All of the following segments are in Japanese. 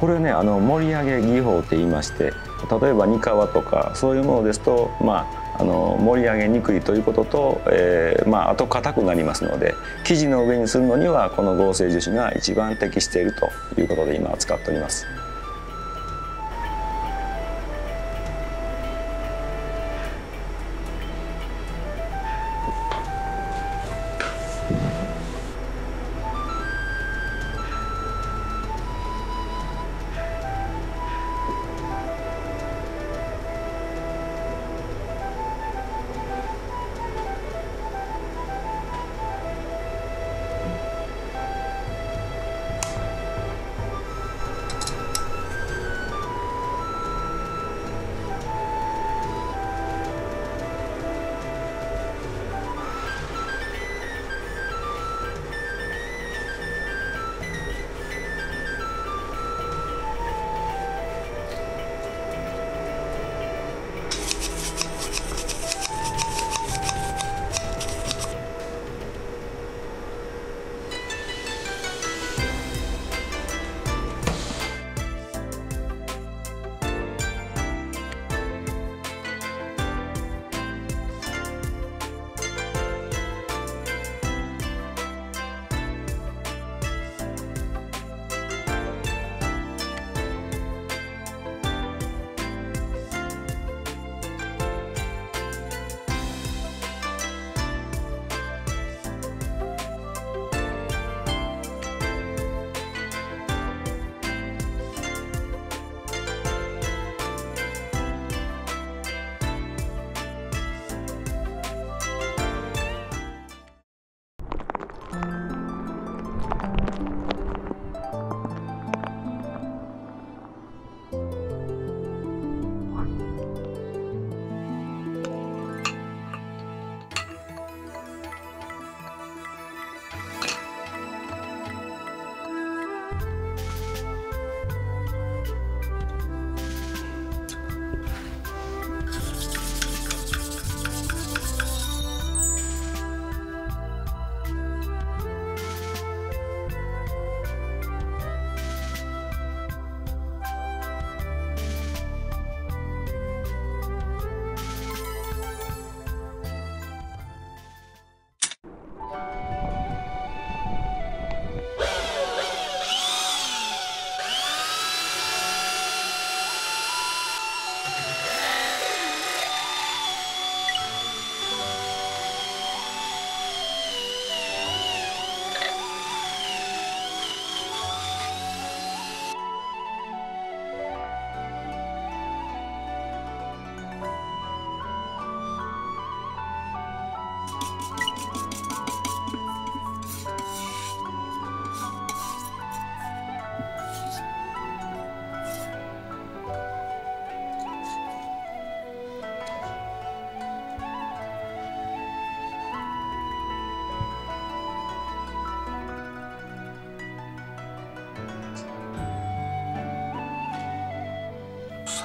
これね、盛り上げ技法といいまして、例えばにかわとかそういうものですと、盛り上げにくいということと、あと硬くなりますので、生地の上にするのにはこの合成樹脂が一番適しているということで今使っております。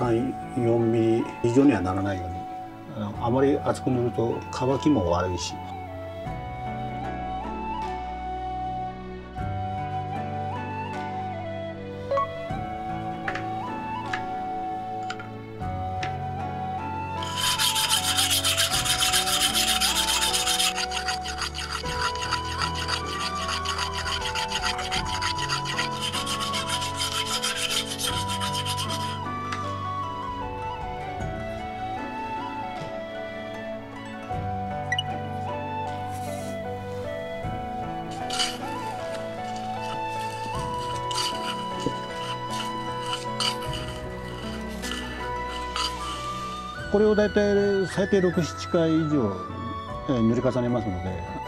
3、4ミリ以上にはならないように、あまり厚く塗ると乾きも悪いし。これを大体最低6、7回以上塗り重ねますので、